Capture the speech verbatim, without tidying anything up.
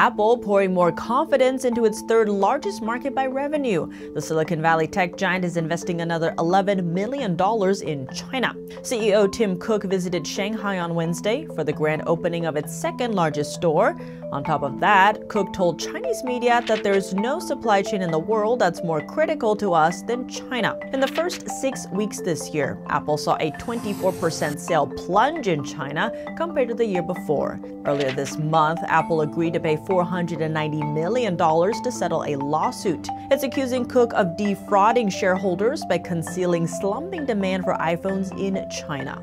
Apple pouring more confidence into its third-largest market by revenue. The Silicon Valley tech giant is investing another eleven million dollars in China. C E O Tim Cook visited Shanghai on Wednesday for the grand opening of its second-largest store. On top of that, Cook told Chinese media that there's no supply chain in the world that's more critical to us than China. In the first six weeks this year, Apple saw a twenty-four percent sale plunge in China compared to the year before. Earlier this month, Apple agreed to pay four hundred ninety million dollars to settle a lawsuit. It's accusing Cook of defrauding shareholders by concealing slumping demand for iPhones in China.